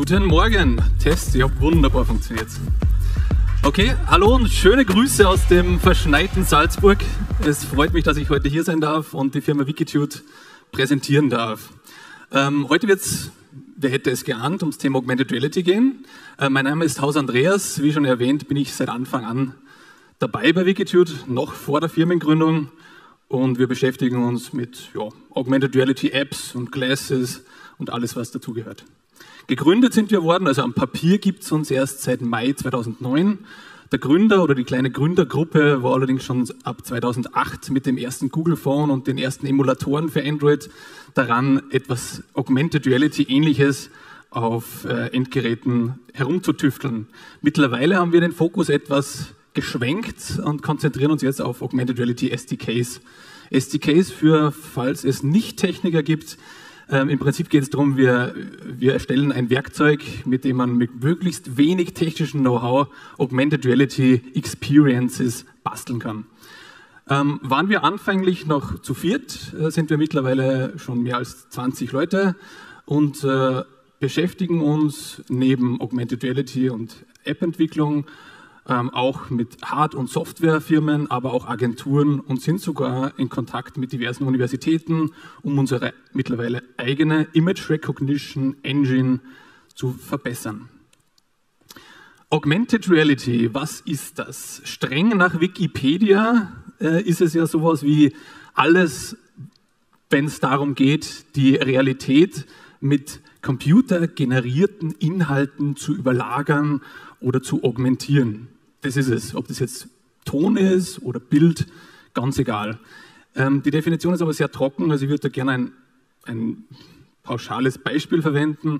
Guten Morgen. Test, ich habe wunderbar funktioniert. Okay, hallo und schöne Grüße aus dem verschneiten Salzburg. Es freut mich, dass ich heute hier sein darf und die Firma Wikitude präsentieren darf. Heute wird es, wer hätte es geahnt, ums Thema Augmented Reality gehen. Mein Name ist Haus Andreas. Wie schon erwähnt, bin ich seit Anfang an dabei bei Wikitude, noch vor der Firmengründung. Und wir beschäftigen uns mit Augmented Reality Apps und Glasses und alles, was dazugehört. Gegründet sind wir worden, also am Papier gibt es uns erst seit Mai 2009. Der Gründer oder die kleine Gründergruppe war allerdings schon ab 2008 mit dem ersten Google Phone und den ersten Emulatoren für Android daran, etwas Augmented Reality ähnliches auf Endgeräten herumzutüfteln. Mittlerweile haben wir den Fokus etwas geschwenkt und konzentrieren uns jetzt auf Augmented Reality SDKs. SDKs für, falls es nicht Techniker gibt, im Prinzip geht es darum, wir erstellen ein Werkzeug, mit dem man mit möglichst wenig technischem Know-how Augmented Reality Experiences basteln kann. Waren wir anfänglich noch zu viert, sind wir mittlerweile schon mehr als 20 Leute und beschäftigen uns neben Augmented Reality und App-Entwicklung auch mit Hard- und Softwarefirmen, aber auch Agenturen und sind sogar in Kontakt mit diversen Universitäten, um unsere mittlerweile eigene Image Recognition Engine zu verbessern. Augmented Reality, was ist das? Streng nach Wikipedia ist es ja sowas wie alles, wenn es darum geht, die Realität mit computergenerierten Inhalten zu überlagern oder zu augmentieren. Das ist es. Ob das jetzt Ton ist oder Bild, ganz egal. Die Definition ist aber sehr trocken, also ich würde da gerne ein pauschales Beispiel verwenden.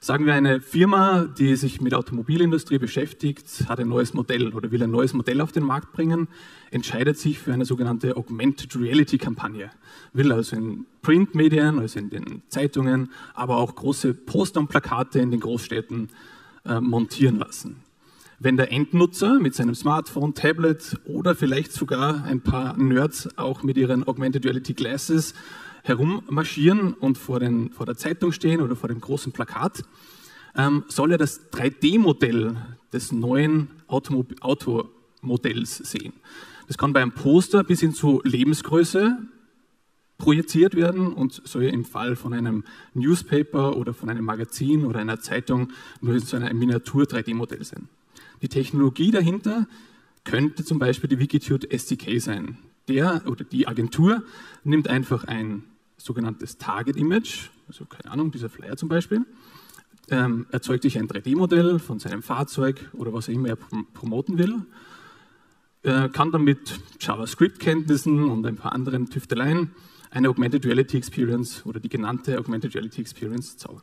Sagen wir, eine Firma, die sich mit Automobilindustrie beschäftigt, hat ein neues Modell oder will ein neues Modell auf den Markt bringen, entscheidet sich für eine sogenannte Augmented Reality Kampagne. Will also in Printmedien, also in den Zeitungen, aber auch große Poster und Plakate in den Großstädten montieren lassen. Wenn der Endnutzer mit seinem Smartphone, Tablet oder vielleicht sogar ein paar Nerds auch mit ihren Augmented Reality Glasses herummarschieren und vor der Zeitung stehen oder vor dem großen Plakat, soll er das 3D-Modell des neuen Automodells sehen. Das kann bei einem Poster bis hin zu Lebensgröße projiziert werden und soll im Fall von einem Newspaper oder von einem Magazin oder einer Zeitung nur in so einem Miniatur-3D-Modell sein. Die Technologie dahinter könnte zum Beispiel die Wikitude SDK sein. Der oder die Agentur nimmt einfach ein sogenanntes Target-Image, also keine Ahnung, dieser Flyer zum Beispiel, erzeugt sich ein 3D-Modell von seinem Fahrzeug oder was er immer promoten will, kann dann mit JavaScript-Kenntnissen und ein paar anderen Tüfteleien eine Augmented Reality Experience oder die genannte Augmented Reality Experience zaubern.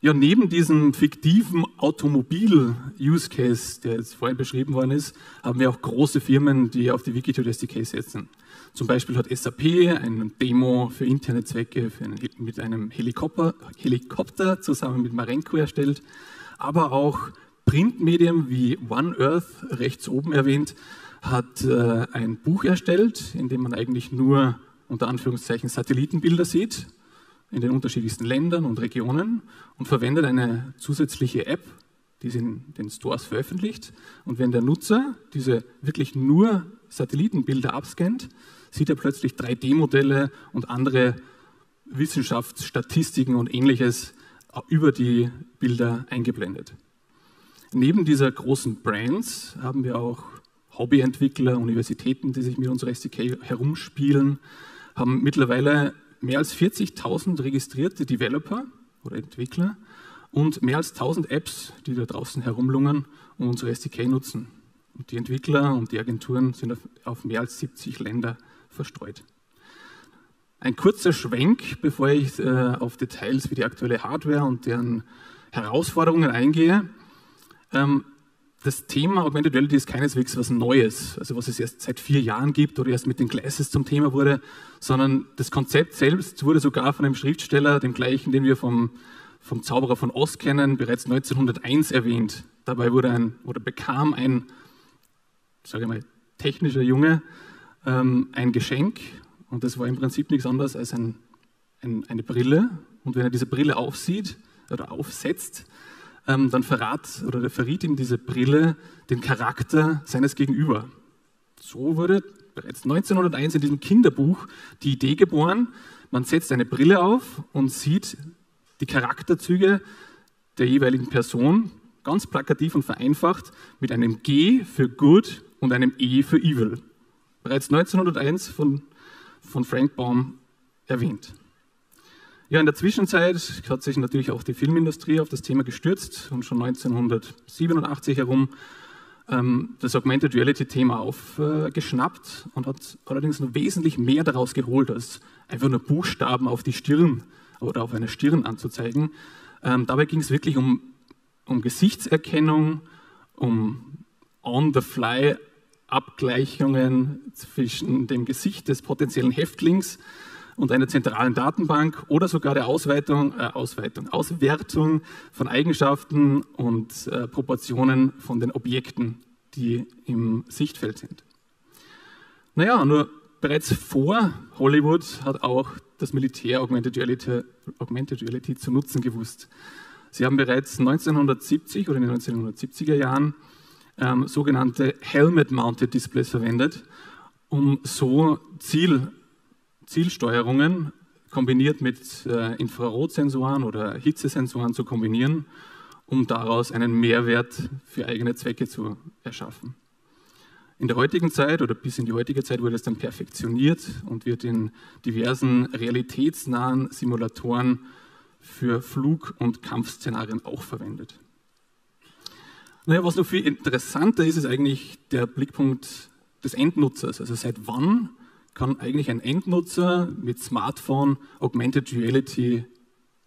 Ja, neben diesem fiktiven Automobil-Use-Case, der jetzt vorhin beschrieben worden ist, haben wir auch große Firmen, die auf die Wikitude SDK setzen. Zum Beispiel hat SAP eine Demo für interne Zwecke mit einem Helikopter zusammen mit Marenko erstellt, aber auch Printmedien wie One Earth, rechts oben erwähnt, hat ein Buch erstellt, in dem man eigentlich nur unter Anführungszeichen Satellitenbilder sieht, in den unterschiedlichsten Ländern und Regionen und verwendet eine zusätzliche App, die sie in den Stores veröffentlicht. Und wenn der Nutzer diese wirklich nur Satellitenbilder abscannt, sieht er plötzlich 3D-Modelle und andere Wissenschaftsstatistiken und Ähnliches über die Bilder eingeblendet. Neben dieser großen Brands haben wir auch Hobbyentwickler, Universitäten, die sich mit unserer SDK herumspielen, haben mittlerweile mehr als 40.000 registrierte Developer oder Entwickler und mehr als 1.000 Apps, die da draußen herumlungern und unsere SDK nutzen. Und die Entwickler und die Agenturen sind auf mehr als 70 Länder verstreut. Ein kurzer Schwenk, bevor ich auf Details wie die aktuelle Hardware und deren Herausforderungen eingehe. Das Thema Augmented Reality ist keineswegs was Neues, also was es erst seit 4 Jahren gibt oder erst mit den Glasses zum Thema wurde, sondern das Konzept selbst wurde sogar von einem Schriftsteller, dem gleichen, den wir vom Zauberer von Oz kennen, bereits 1901 erwähnt. Dabei bekam ein, sage ich mal, technischer Junge ein Geschenk und das war im Prinzip nichts anderes als eine Brille Und wenn er diese Brille aufsetzt, dann verriet ihm diese Brille den Charakter seines Gegenüber. So wurde bereits 1901 in diesem Kinderbuch die Idee geboren, man setzt eine Brille auf und sieht die Charakterzüge der jeweiligen Person, ganz plakativ und vereinfacht, mit einem G für Good und einem E für Evil. Bereits 1901 von Frank Baum erwähnt. Ja, in der Zwischenzeit hat sich natürlich auch die Filmindustrie auf das Thema gestürzt und schon 1987 herum das Augmented Reality-Thema aufgeschnappt und hat allerdings noch wesentlich mehr daraus geholt, als einfach nur Buchstaben auf die Stirn oder auf eine Stirn anzuzeigen. Dabei ging es wirklich um Gesichtserkennung, um On-the-Fly-Abgleichungen zwischen dem Gesicht des potenziellen Häftlings und einer zentralen Datenbank oder sogar der Auswertung von Eigenschaften und Proportionen von den Objekten, die im Sichtfeld sind. Naja, nur bereits vor Hollywood hat auch das Militär Augmented Reality zu nutzen gewusst. Sie haben bereits 1970 oder in den 1970er Jahren sogenannte Helmet-Mounted Displays verwendet, um so Zielsteuerungen kombiniert mit Infrarotsensoren oder Hitzesensoren zu kombinieren, um daraus einen Mehrwert für eigene Zwecke zu erschaffen. In der heutigen Zeit oder bis in die heutige Zeit wurde es dann perfektioniert und wird in diversen realitätsnahen Simulatoren für Flug- und Kampfszenarien auch verwendet. Naja, was noch viel interessanter ist, ist eigentlich der Blickpunkt des Endnutzers. Also seit wann kann eigentlich ein Endnutzer mit Smartphone Augmented Reality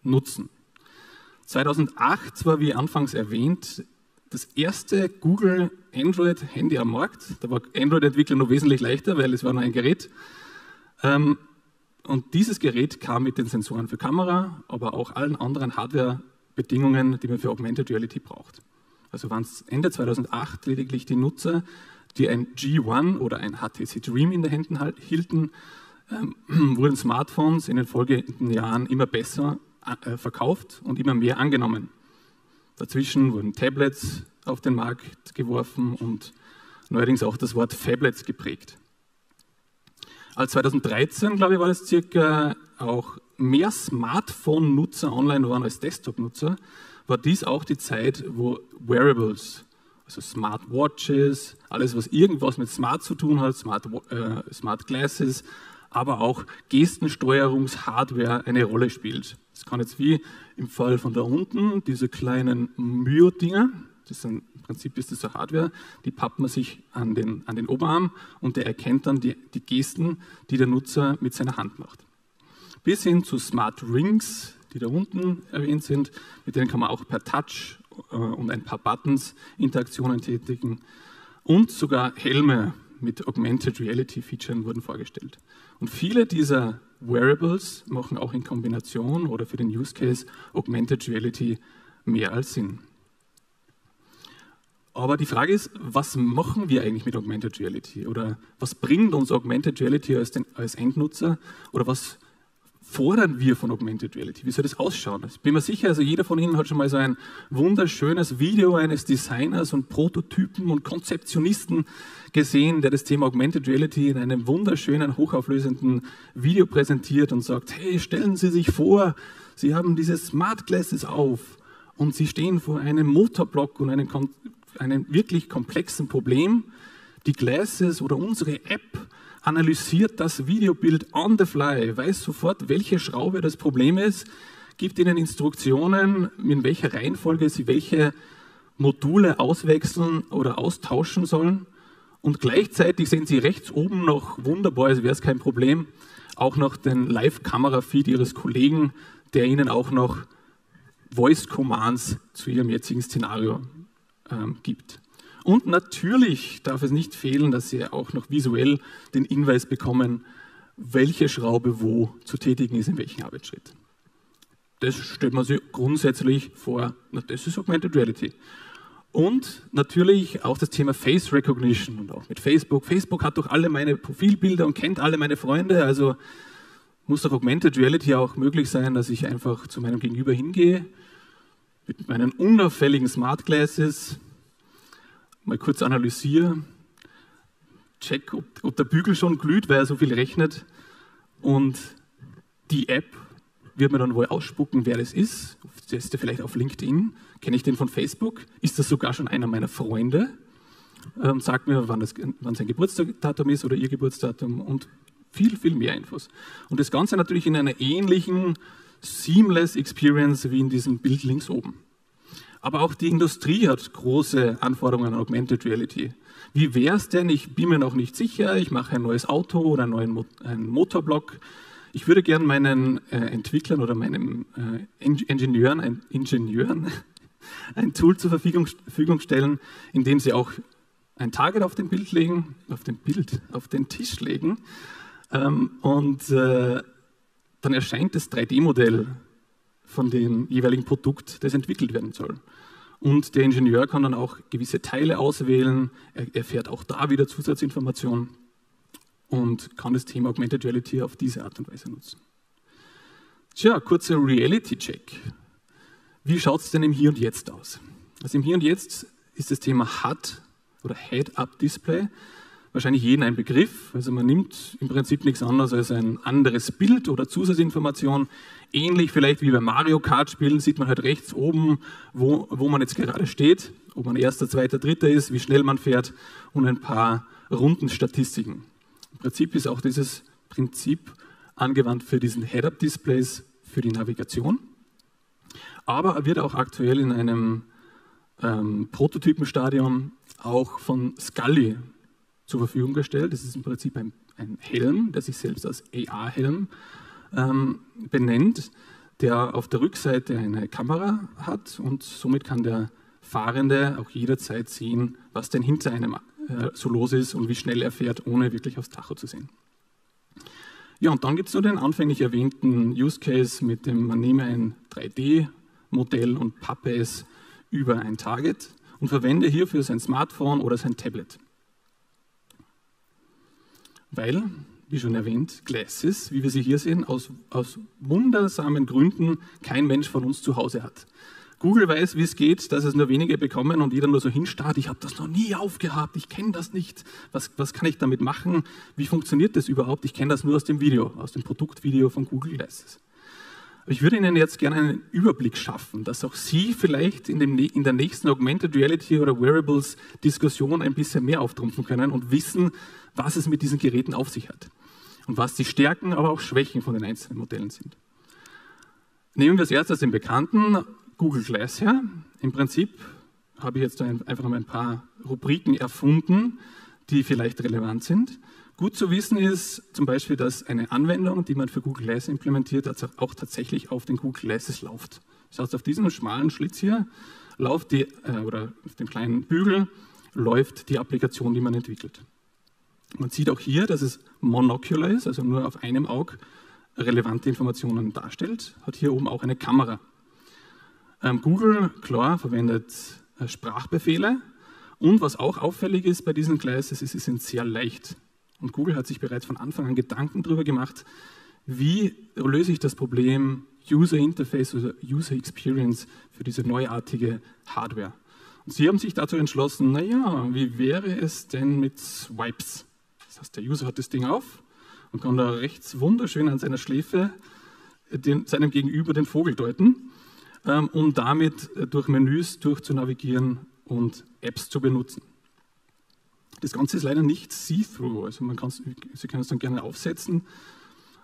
nutzen? 2008 war, wie anfangs erwähnt, das erste Google Android-Handy am Markt. Da war Android-Entwickler noch wesentlich leichter, weil es war nur ein Gerät. Und dieses Gerät kam mit den Sensoren für Kamera, aber auch allen anderen Hardware-Bedingungen, die man für Augmented Reality braucht. Also waren es Ende 2008 lediglich die Nutzer, die ein G1 oder ein HTC Dream in den Händen hielten, wurden Smartphones in den folgenden Jahren immer besser verkauft und immer mehr angenommen. Dazwischen wurden Tablets auf den Markt geworfen und neuerdings auch das Wort Phablets geprägt. Als 2013, glaube ich, war das circa auch mehr Smartphone-Nutzer online waren als Desktop-Nutzer, war dies auch die Zeit, wo Wearables, also Smartwatches, alles was irgendwas mit Smart zu tun hat, Smart Glasses, aber auch Gestensteuerungs-Hardware eine Rolle spielt. Das kann jetzt wie im Fall von da unten, diese kleinen Myo-Dinger, im Prinzip ist das so Hardware, die pappt man sich an den Oberarm und der erkennt dann die Gesten, die der Nutzer mit seiner Hand macht. Bis hin zu Smart Rings, die da unten erwähnt sind, mit denen kann man auch per Touch und ein paar Buttons Interaktionen tätigen und sogar Helme mit Augmented Reality Features wurden vorgestellt. Und viele dieser Wearables machen auch in Kombination oder für den Use Case Augmented Reality mehr als Sinn. Aber die Frage ist, was machen wir eigentlich mit Augmented Reality oder was bringt uns Augmented Reality als Endnutzer oder was fordern wir von Augmented Reality? Wie soll das ausschauen? Ich bin mir sicher, also jeder von Ihnen hat schon mal so ein wunderschönes Video eines Designers und Prototypen und Konzeptionisten gesehen, der das Thema Augmented Reality in einem wunderschönen, hochauflösenden Video präsentiert und sagt, hey, stellen Sie sich vor, Sie haben diese Smart Glasses auf und Sie stehen vor einem Motorblock und einem wirklich komplexen Problem. Die Glasses oder unsere App analysiert das Videobild on the fly, weiß sofort, welche Schraube das Problem ist, gibt Ihnen Instruktionen, in welcher Reihenfolge Sie welche Module auswechseln oder austauschen sollen. Und gleichzeitig sehen Sie rechts oben noch, wunderbar, als wäre es kein Problem, auch noch den Live-Kamera-Feed Ihres Kollegen, der Ihnen auch noch Voice-Commands zu Ihrem jetzigen Szenario gibt. Und natürlich darf es nicht fehlen, dass Sie auch noch visuell den Hinweis bekommen, welche Schraube wo zu tätigen ist, in welchem Arbeitsschritt. Das stellt man sich grundsätzlich vor, na, das ist Augmented Reality. Und natürlich auch das Thema Face Recognition und auch mit Facebook. Facebook hat doch alle meine Profilbilder und kennt alle meine Freunde, also muss auf Augmented Reality auch möglich sein, dass ich einfach zu meinem Gegenüber hingehe, mit meinen unauffälligen Smart Glasses mal kurz analysiere, check, ob der Bügel schon glüht, weil er so viel rechnet, und die App wird mir dann wohl ausspucken, wer das ist. Der ist ja vielleicht auf LinkedIn, kenne ich den von Facebook, ist das sogar schon einer meiner Freunde, sagt mir, wann sein Geburtsdatum ist oder ihr Geburtsdatum und viel, viel mehr Infos. Und das Ganze natürlich in einer ähnlichen seamless Experience wie in diesem Bild links oben. Aber auch die Industrie hat große Anforderungen an Augmented Reality. Wie wäre es denn, ich bin mir noch nicht sicher, ich mache ein neues Auto oder einen neuen Motorblock. Ich würde gerne meinen Entwicklern oder meinen Ingenieuren ein Tool zur Verfügung stellen, in dem sie auch ein Target auf dem Bild legen, auf den Tisch legen und dann erscheint das 3D-Modell von dem jeweiligen Produkt, das entwickelt werden soll. Und der Ingenieur kann dann auch gewisse Teile auswählen, er erfährt auch da wieder Zusatzinformationen und kann das Thema Augmented Reality auf diese Art und Weise nutzen. Tja, kurzer Reality-Check. Wie schaut es denn im Hier und Jetzt aus? Also im Hier und Jetzt ist das Thema HUD oder Head-Up-Display wahrscheinlich jeden ein Begriff. Also man nimmt im Prinzip nichts anderes als ein anderes Bild oder Zusatzinformation. Ähnlich vielleicht wie bei Mario Kart Spielen sieht man halt rechts oben, wo man jetzt gerade steht, ob man erster, zweiter, dritter ist, wie schnell man fährt und ein paar Rundenstatistiken. Im Prinzip ist auch dieses Prinzip angewandt für diesen Head-Up-Displays für die Navigation. Aber wird auch aktuell in einem Prototypenstadion auch von Scully zur Verfügung gestellt. Das ist im Prinzip ein Helm, der sich selbst als AR-Helm benennt, der auf der Rückseite eine Kamera hat und somit kann der Fahrende auch jederzeit sehen, was denn hinter einem so los ist und wie schnell er fährt, ohne wirklich aufs Tacho zu sehen. Ja, und dann gibt es nur den anfänglich erwähnten Use Case mit dem, man nehme ein 3D-Modell und pappe es über ein Target und verwende hierfür sein Smartphone oder sein Tablet. Weil, wie schon erwähnt, Glasses, wie wir sie hier sehen, aus wundersamen Gründen kein Mensch von uns zu Hause hat. Google weiß, wie es geht, dass es nur wenige bekommen und jeder nur so hinstarrt, ich habe das noch nie aufgehabt, ich kenne das nicht, was kann ich damit machen, wie funktioniert das überhaupt, ich kenne das nur aus dem Video, aus dem Produktvideo von Google Glass. Ich würde Ihnen jetzt gerne einen Überblick schaffen, dass auch Sie vielleicht in der nächsten Augmented Reality oder Wearables Diskussion ein bisschen mehr auftrumpfen können und wissen, was es mit diesen Geräten auf sich hat und was die Stärken, aber auch Schwächen von den einzelnen Modellen sind. Nehmen wir als erstes den bekannten Google Glass her. Im Prinzip habe ich jetzt einfach mal ein paar Rubriken erfunden, die vielleicht relevant sind. Gut zu wissen ist zum Beispiel, dass eine Anwendung, die man für Google Glass implementiert, auch tatsächlich auf den Google Glasses läuft. Das heißt, auf diesem schmalen Schlitz hier läuft oder auf dem kleinen Bügel läuft die Applikation, die man entwickelt. Man sieht auch hier, dass es monocular ist, also nur auf einem Auge relevante Informationen darstellt, hat hier oben auch eine Kamera. Google, klar, verwendet Sprachbefehle und was auch auffällig ist bei diesen Glasses, sie sind sehr leicht. Und Google hat sich bereits von Anfang an Gedanken darüber gemacht, wie löse ich das Problem User Interface oder User Experience für diese neuartige Hardware. Und sie haben sich dazu entschlossen, naja, wie wäre es denn mit Swipes? Das heißt, der User hat das Ding auf und kann da rechts wunderschön an seiner Schläfe seinem Gegenüber den Vogel deuten, um damit durch Menüs durchzunavigieren und Apps zu benutzen. Das Ganze ist leider nicht see-through, also Sie können es dann gerne aufsetzen.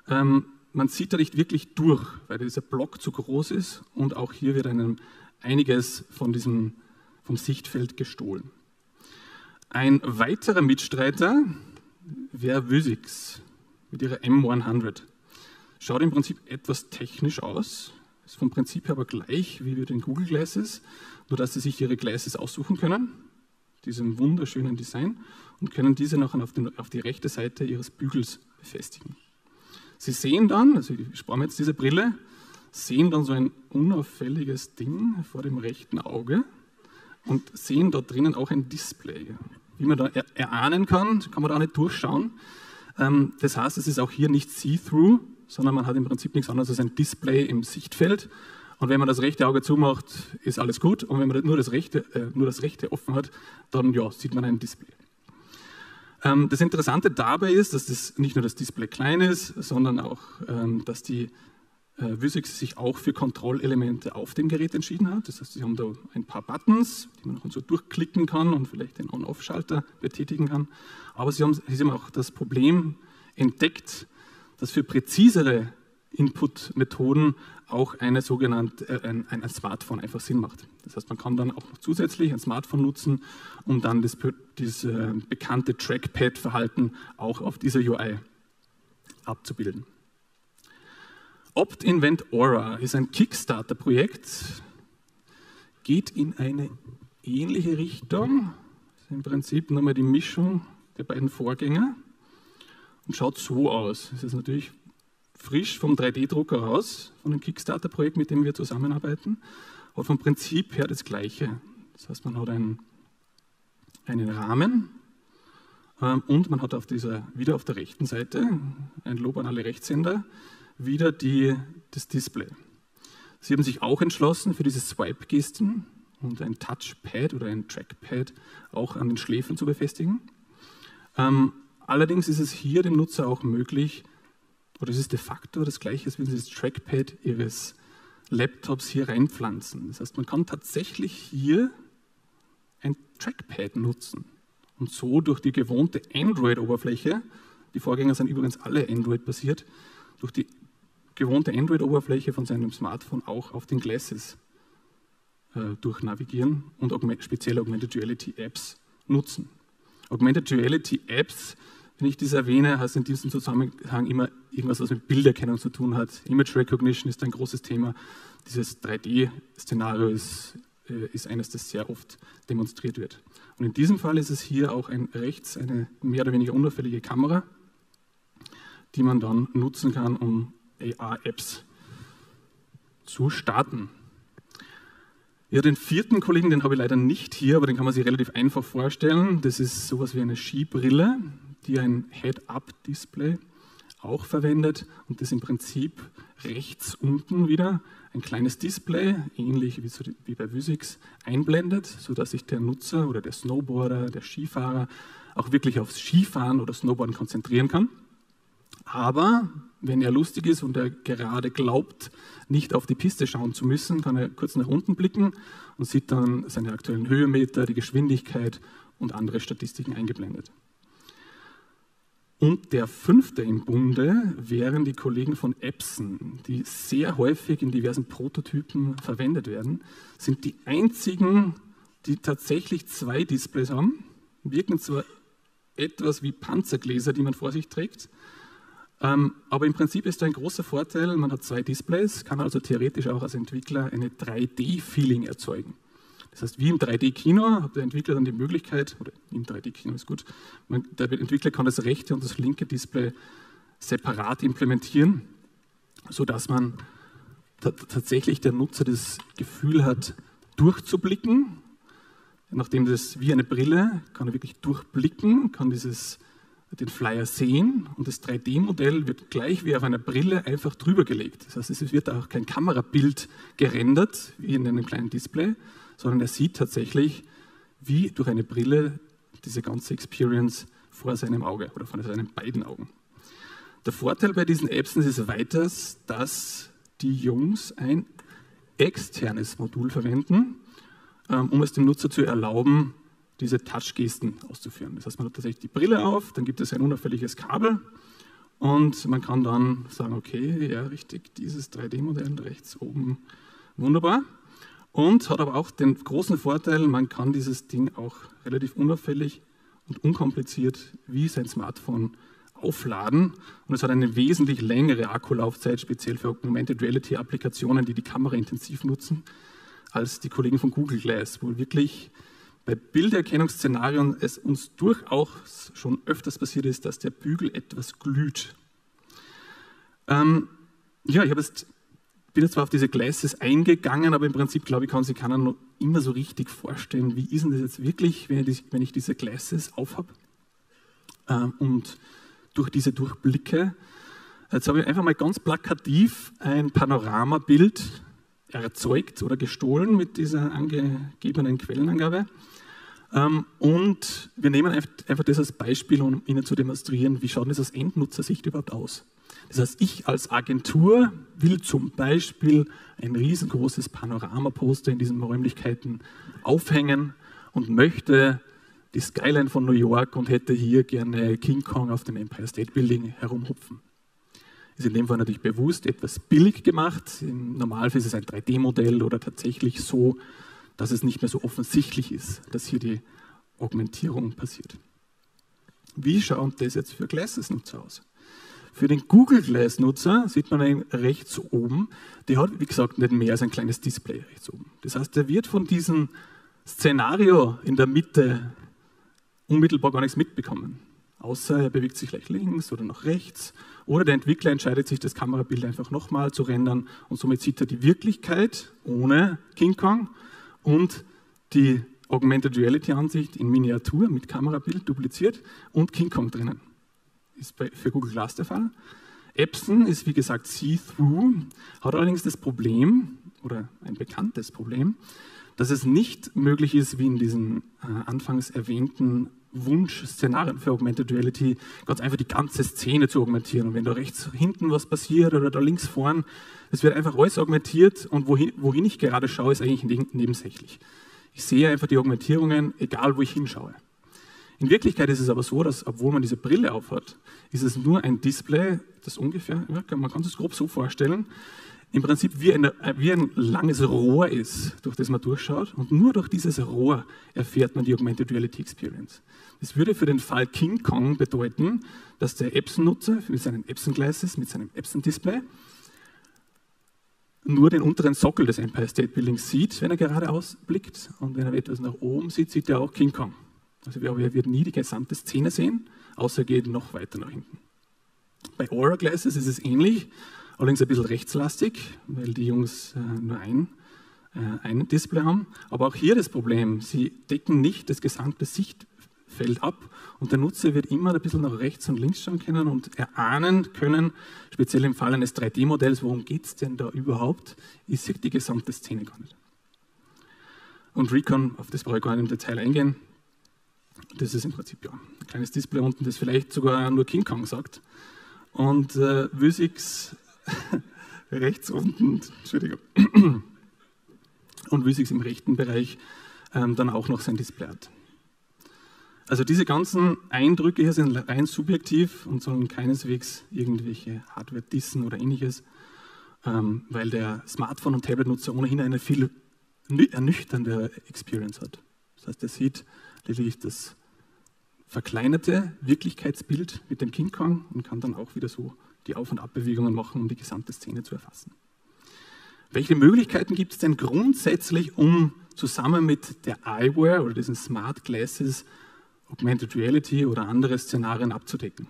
Man sieht da nicht wirklich durch, weil dieser Block zu groß ist und auch hier wird einem einiges vom Sichtfeld gestohlen. Ein weiterer Mitstreiter wäre Vuzix mit ihrer M100. Schaut im Prinzip etwas technisch aus, ist vom Prinzip her aber gleich wie bei den Google Glasses, nur dass Sie sich Ihre Glasses aussuchen können, diesem wunderschönen Design, und können diese nachher auf die rechte Seite Ihres Bügels befestigen. Sie sehen dann, also ich spare mir jetzt diese Brille, sehen dann so ein unauffälliges Ding vor dem rechten Auge und sehen dort drinnen auch ein Display. Wie man da erahnen kann, kann man da nicht durchschauen. Das heißt, es ist auch hier nicht see-through, sondern man hat im Prinzip nichts anderes als ein Display im Sichtfeld. Und wenn man das rechte Auge zumacht, ist alles gut. Und wenn man nur das rechte offen hat, dann ja, sieht man ein Display. Das Interessante dabei ist, dass das nicht nur das Display klein ist, sondern auch, dass die Vuzix sich auch für Kontrollelemente auf dem Gerät entschieden hat. Das heißt, sie haben da ein paar Buttons, die man so durchklicken kann und vielleicht den On-Off-Schalter betätigen kann. Aber sie haben auch das Problem entdeckt, dass für präzisere Input-Methoden auch eine ein Smartphone einfach Sinn macht. Das heißt, man kann dann auch noch zusätzlich ein Smartphone nutzen, um dann das bekannte Trackpad-Verhalten auch auf dieser UI abzubilden. Opt-Invent Aura ist ein Kickstarter-Projekt, geht in eine ähnliche Richtung, ist im Prinzip nochmal die Mischung der beiden Vorgänger und schaut so aus. Es ist natürlich frisch vom 3D-Drucker raus, von dem Kickstarter-Projekt, mit dem wir zusammenarbeiten, aber vom Prinzip her das Gleiche. Das heißt, man hat einen Rahmen und man hat wieder auf der rechten Seite, ein Lob an alle Rechtshänder, wieder das Display. Sie haben sich auch entschlossen für diese Swipe-Gesten und ein Touchpad oder ein Trackpad auch an den Schläfen zu befestigen. Allerdings ist es hier dem Nutzer auch möglich, oder es ist de facto das Gleiche, als wenn Sie das Trackpad Ihres Laptops hier reinpflanzen. Das heißt, man kann tatsächlich hier ein Trackpad nutzen und so durch die gewohnte Android-Oberfläche, die Vorgänger sind übrigens alle Android-basiert, durch die gewohnte Android-Oberfläche von seinem Smartphone auch auf den Glasses durchnavigieren und spezielle Augmented Reality-Apps nutzen. Augmented Reality-Apps, wenn ich das erwähne, heißt in diesem Zusammenhang immer irgendwas, was mit Bilderkennung zu tun hat. Image Recognition ist ein großes Thema. Dieses 3D-Szenario ist eines, das sehr oft demonstriert wird. Und in diesem Fall ist es hier auch rechts eine mehr oder weniger unauffällige Kamera, die man dann nutzen kann, um AR-Apps zu starten. Ja, den vierten Kollegen, den habe ich leider nicht hier, aber den kann man sich relativ einfach vorstellen. Das ist sowas wie eine Skibrille, die ein Head-Up-Display auch verwendet und das im Prinzip rechts unten wieder ein kleines Display, ähnlich wie bei Vuzix, einblendet, sodass sich der Nutzer oder der Snowboarder, der Skifahrer auch wirklich aufs Skifahren oder Snowboarden konzentrieren kann. Aber wenn er lustig ist und er gerade glaubt, nicht auf die Piste schauen zu müssen, kann er kurz nach unten blicken und sieht dann seine aktuellen Höhenmeter, die Geschwindigkeit und andere Statistiken eingeblendet. Und der fünfte im Bunde wären die Kollegen von Epson, die sehr häufig in diversen Prototypen verwendet werden, sind die einzigen, die tatsächlich zwei Displays haben, wirken zwar etwas wie Panzergläser, die man vor sich trägt, aber im Prinzip ist da ein großer Vorteil, man hat zwei Displays, kann also theoretisch auch als Entwickler eine 3D-Feeling erzeugen. Das heißt, wie im 3D-Kino hat der Entwickler dann die Möglichkeit, oder im 3D-Kino ist gut, der Entwickler kann das rechte und das linke Display separat implementieren, sodass man tatsächlich der Nutzer das Gefühl hat, durchzublicken. Nachdem das wie eine Brille, kann er wirklich durchblicken, kann den Flyer sehen und das 3D-Modell wird gleich wie auf einer Brille einfach drüber gelegt. Das heißt, es wird auch kein Kamerabild gerendert, wie in einem kleinen Display, sondern er sieht tatsächlich, wie durch eine Brille diese ganze Experience vor seinem Auge oder vor seinen beiden Augen. Der Vorteil bei diesen Apps ist weiters, dass die Jungs ein externes Modul verwenden, um es dem Nutzer zu erlauben, diese Touch-Gesten auszuführen. Das heißt, man hat tatsächlich die Brille auf, dann gibt es ein unauffälliges Kabel und man kann dann sagen, okay, ja richtig, dieses 3D-Modell rechts oben, wunderbar. Und hat aber auch den großen Vorteil, man kann dieses Ding auch relativ unauffällig und unkompliziert wie sein Smartphone aufladen. Und es hat eine wesentlich längere Akkulaufzeit, speziell für Augmented Reality-Applikationen, die die Kamera intensiv nutzen, als die Kollegen von Google Glass, wo wirklich bei Bilderkennungsszenarien es uns durchaus schon öfters passiert ist, dass der Bügel etwas glüht. Ja, ich bin jetzt zwar auf diese Glasses eingegangen, aber im Prinzip, glaube ich, kann sich keiner noch immer so richtig vorstellen, wie ist denn das jetzt wirklich, wenn ich diese Glasses aufhab und durch diese Durchblicke. Jetzt habe ich einfach mal ganz plakativ ein Panoramabild erzeugt oder gestohlen mit dieser angegebenen Quellenangabe. Und wir nehmen einfach das als Beispiel, um Ihnen zu demonstrieren, wie schaut das aus Endnutzersicht überhaupt aus. Das heißt, ich als Agentur will zum Beispiel ein riesengroßes Panoramaposter in diesen Räumlichkeiten aufhängen und möchte die Skyline von New York und hätte hier gerne King Kong auf dem Empire State Building herumhupfen. Ist in dem Fall natürlich bewusst etwas billig gemacht. Im Normalfall ist es ein 3D-Modell oder tatsächlich so, dass es nicht mehr so offensichtlich ist, dass hier die Augmentierung passiert. Wie schaut das jetzt für Glasses-Nutzer aus? Für den Google Glass-Nutzer sieht man ihn rechts oben. Der hat, wie gesagt, nicht mehr als ein kleines Display rechts oben. Das heißt, der wird von diesem Szenario in der Mitte unmittelbar gar nichts mitbekommen. Außer er bewegt sich gleich links oder nach rechts. Oder der Entwickler entscheidet sich, das Kamerabild einfach nochmal zu rendern. Und somit sieht er die Wirklichkeit ohne King Kong und die Augmented Reality-Ansicht in Miniatur mit Kamerabild dupliziert und King Kong drinnen. Ist für Google Glass der Fall. Epson ist, wie gesagt, see-through, hat allerdings das Problem, oder ein bekanntes Problem, dass es nicht möglich ist, wie in diesen anfangs erwähnten Wunsch-Szenarien für Augmented Reality, ganz einfach die ganze Szene zu augmentieren. Und wenn da rechts hinten was passiert oder da links vorn, es wird einfach alles augmentiert und wohin ich gerade schaue, ist eigentlich nebensächlich. Ich sehe einfach die Augmentierungen, egal wo ich hinschaue. In Wirklichkeit ist es aber so, dass, obwohl man diese Brille aufhat, ist es nur ein Display, das ungefähr, man kann es grob so vorstellen, im Prinzip wie ein langes Rohr ist, durch das man durchschaut. Und nur durch dieses Rohr erfährt man die Augmented Reality Experience. Das würde für den Fall King Kong bedeuten, dass der Epson-Nutzer mit seinen Epson-Glasses, mit seinem Epson-Display, nur den unteren Sockel des Empire State Buildings sieht, wenn er geradeaus blickt. Und wenn er etwas nach oben sieht, sieht er auch King Kong. Also er wird nie die gesamte Szene sehen, außer er geht noch weiter nach hinten. Bei Aura Glasses ist es ähnlich. Allerdings ein bisschen rechtslastig, weil die Jungs nur ein Display haben. Aber auch hier das Problem, sie decken nicht das gesamte Sichtfeld ab und der Nutzer wird immer ein bisschen nach rechts und links schauen können und erahnen können, speziell im Fall eines 3D-Modells, worum geht es denn da überhaupt? Ich sehe die gesamte Szene gar nicht. Und Recon, auf das brauche ich gar nicht im Detail eingehen. Das ist im Prinzip ja ein kleines Display unten, das vielleicht sogar nur King Kong sagt. Und Vuzix rechts unten, Entschuldigung, und Vuzix im rechten Bereich dann auch noch sein Display hat. Also diese ganzen Eindrücke hier sind rein subjektiv und sollen keineswegs irgendwelche Hardware dissen oder ähnliches, weil der Smartphone- und Tablet-Nutzer ohnehin eine viel ernüchternde Experience hat. Das heißt, er sieht lediglich das verkleinerte Wirklichkeitsbild mit dem King Kong und kann dann auch wieder so die Auf- und Abbewegungen machen, um die gesamte Szene zu erfassen. Welche Möglichkeiten gibt es denn grundsätzlich, um zusammen mit der Eyewear oder diesen Smart Glasses Augmented Reality oder andere Szenarien abzudecken?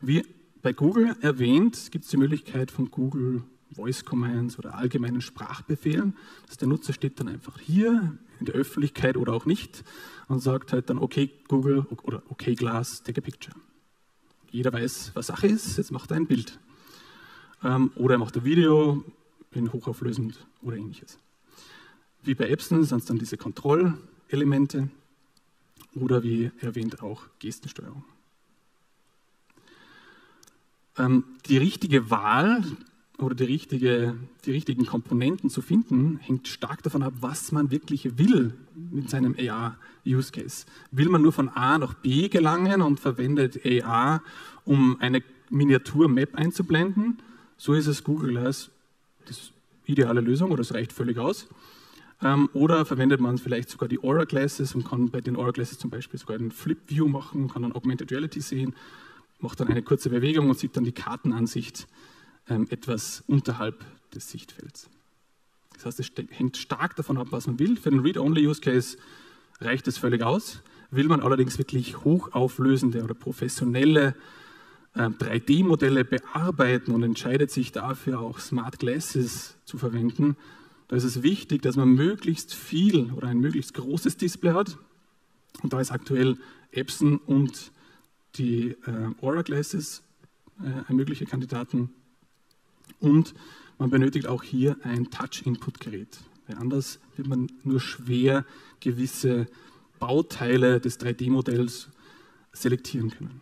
Wie bei Google erwähnt, gibt es die Möglichkeit von Google Voice Commands oder allgemeinen Sprachbefehlen, dass der Nutzer steht dann einfach hier in der Öffentlichkeit oder auch nicht und sagt halt dann okay Google oder okay Glass, take a picture. Jeder weiß, was Sache ist, jetzt macht er ein Bild. Oder er macht ein Video in hochauflösend oder ähnliches. Wie bei Epson sind es dann diese Kontrollelemente oder wie erwähnt auch Gestensteuerung. Die richtige Wahl oder die richtigen Komponenten zu finden, hängt stark davon ab, was man wirklich will mit seinem AR-Use-Case. Will man nur von A nach B gelangen und verwendet AR, um eine Miniatur-Map einzublenden, so ist es Google Glass das ideale Lösung oder es reicht völlig aus. Oder verwendet man vielleicht sogar die Aura Glasses und kann bei den Aura Glasses zum Beispiel sogar einen Flip-View machen, kann dann Augmented Reality sehen, macht dann eine kurze Bewegung und sieht dann die Kartenansicht etwas unterhalb des Sichtfelds. Das heißt, es hängt stark davon ab, was man will. Für den Read-Only-Use-Case reicht es völlig aus. Will man allerdings wirklich hochauflösende oder professionelle 3D-Modelle bearbeiten und entscheidet sich dafür, auch Smart Glasses zu verwenden, da ist es wichtig, dass man möglichst viel oder ein möglichst großes Display hat. Und da ist aktuell Epson und die Aura Glasses mögliche Kandidaten. Und man benötigt auch hier ein Touch-Input-Gerät. Weil anders wird man nur schwer gewisse Bauteile des 3D-Modells selektieren können.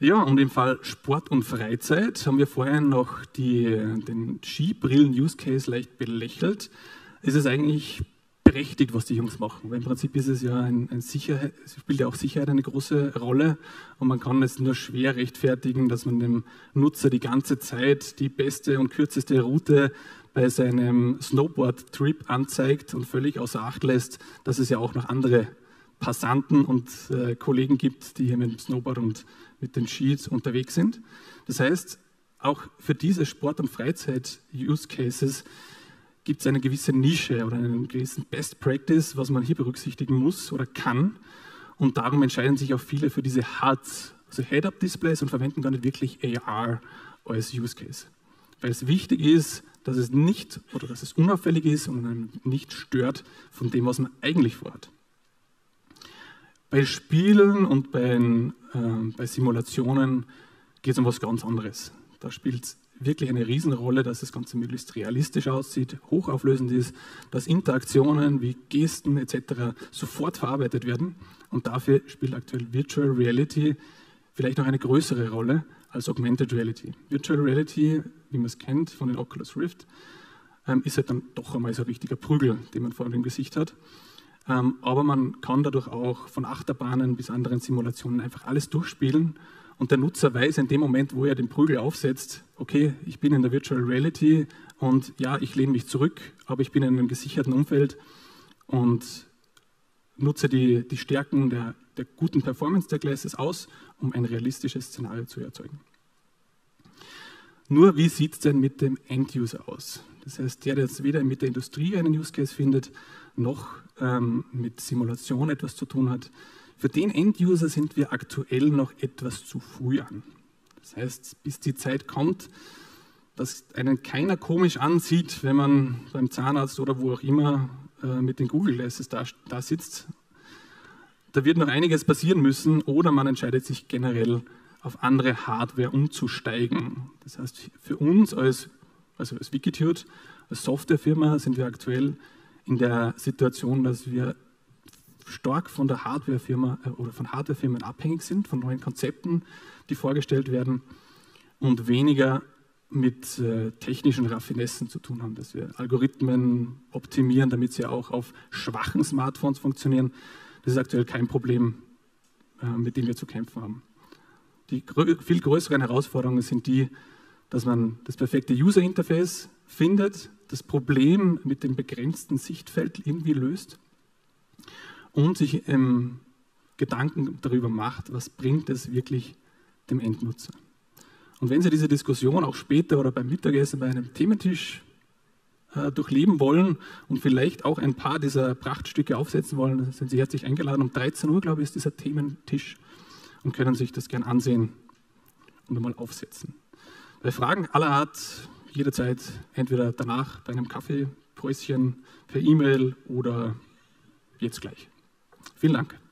Ja, und im Fall Sport und Freizeit haben wir vorhin noch den Skibrillen-Use-Case leicht belächelt. Es ist eigentlich berechtigt, was die Jungs machen, weil im Prinzip ist es ja spielt ja auch Sicherheit eine große Rolle und man kann es nur schwer rechtfertigen, dass man dem Nutzer die ganze Zeit die beste und kürzeste Route bei seinem Snowboard-Trip anzeigt und völlig außer Acht lässt, dass es ja auch noch andere Passanten und Kollegen gibt, die hier mit dem Snowboard und mit den Skis unterwegs sind. Das heißt, auch für diese Sport- und Freizeit-Use-Cases gibt es eine gewisse Nische oder einen gewissen Best Practice, was man hier berücksichtigen muss oder kann. Und darum entscheiden sich auch viele für diese HUDs, also Head-Up-Displays, und verwenden gar nicht wirklich AR als Use-Case. Weil es wichtig ist, dass es nicht oder dass es unauffällig ist und einem nicht stört von dem, was man eigentlich vorhat. Bei Spielen und bei Simulationen geht es um was ganz anderes. Da spielt es wirklich eine Riesenrolle, dass das Ganze möglichst realistisch aussieht, hochauflösend ist, dass Interaktionen wie Gesten etc. sofort verarbeitet werden. Und dafür spielt aktuell Virtual Reality vielleicht noch eine größere Rolle als Augmented Reality. Virtual Reality, wie man es kennt von den Oculus Rift, ist halt dann doch einmal so ein richtiger Prügel, den man vor dem Gesicht hat. Aber man kann dadurch auch von Achterbahnen bis anderen Simulationen einfach alles durchspielen. Und der Nutzer weiß in dem Moment, wo er den Prügel aufsetzt, okay, ich bin in der Virtual Reality und ja, ich lehne mich zurück, aber ich bin in einem gesicherten Umfeld und nutze die Stärken der guten Performance der Glasses aus, um ein realistisches Szenario zu erzeugen. Nur wie sieht es denn mit dem End-User aus? Das heißt, der jetzt weder mit der Industrie einen Use-Case findet, noch mit Simulation etwas zu tun hat. Für den End-User sind wir aktuell noch etwas zu früh an. Das heißt, bis die Zeit kommt, dass einen keiner komisch ansieht, wenn man beim Zahnarzt oder wo auch immer mit den Google Glasses da sitzt, da wird noch einiges passieren müssen oder man entscheidet sich generell auf andere Hardware umzusteigen. Das heißt, für uns als Wikitude, als Softwarefirma, sind wir aktuell in der Situation, dass wir stark von der Hardwarefirma oder von Hardwarefirmen abhängig sind, von neuen Konzepten, die vorgestellt werden und weniger mit technischen Raffinessen zu tun haben, dass wir Algorithmen optimieren, damit sie auch auf schwachen Smartphones funktionieren. Das ist aktuell kein Problem, mit dem wir zu kämpfen haben. Die viel größeren Herausforderungen sind die, dass man das perfekte User-Interface findet, das Problem mit dem begrenzten Sichtfeld irgendwie löst und sich Gedanken darüber macht, was bringt es wirklich dem Endnutzer. Und wenn Sie diese Diskussion auch später oder beim Mittagessen bei einem Thementisch durchleben wollen und vielleicht auch ein paar dieser Prachtstücke aufsetzen wollen, dann sind Sie herzlich eingeladen. Um 13 Uhr, glaube ich, ist dieser Thementisch und können sich das gern ansehen und einmal aufsetzen. Bei Fragen aller Art jederzeit, entweder danach bei einem Kaffee, Päuschen, per E-Mail oder jetzt gleich. Vielen Dank.